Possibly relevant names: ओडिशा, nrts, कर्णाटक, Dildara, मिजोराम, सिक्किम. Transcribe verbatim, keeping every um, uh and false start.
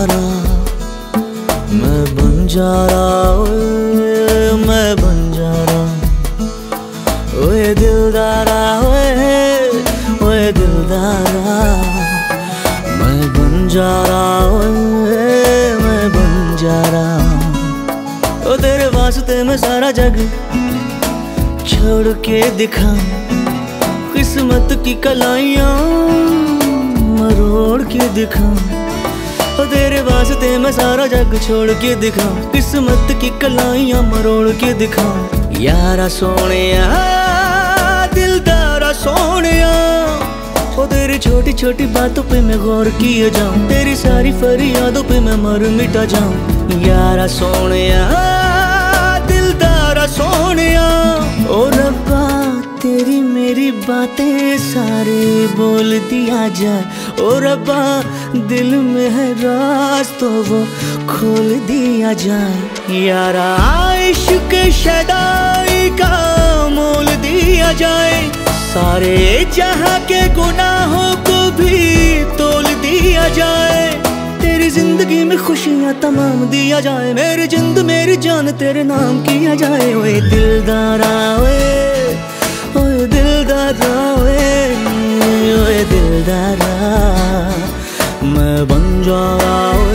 दिलदारा, मैं बंजारा ओए मैं बंजारा, ओए दिलदारा ओए ओए दिलदारा, मैं बंजारा ओए मैं बंजारा। ओ तेरे वास्ते मैं सारा जग छोड़ के दिखा, किस्मत की कलाइयाँ मरोड़ के दिखा, तेरे वास्ते मैं सारा जग छोड़ के दिखा, किस्मत की कलाइयाँ मरोड़ के दिखा। यारा सोनिया दिलदारा सोनिया, ओ तेरी छोटी छोटी बातों पे मैं गौर किए जाऊँ, तेरी सारी फरियादों पे मैं मर मिटा जाऊँ। यारा सोनिया दिलदारा सोनिया, ओ रब्बा तेरी मेरी बातें सारे बोल दिया जाए, ओ रब्बा दिल में है राज तो वो खोल दिया जाए। यारा इश्क शदाई का मोल दिया जाए, सारे जहाँ के गुनाहों को भी तोल दिया जाए, तेरी जिंदगी में खुशियाँ तमाम दिया जाए, मेरी जिंद मेरी जान तेरे नाम किया जाए। ओए दिलदारा ओए ओए दिलदारा ओए ओए दिलदारा, मैं बन जाऊँ।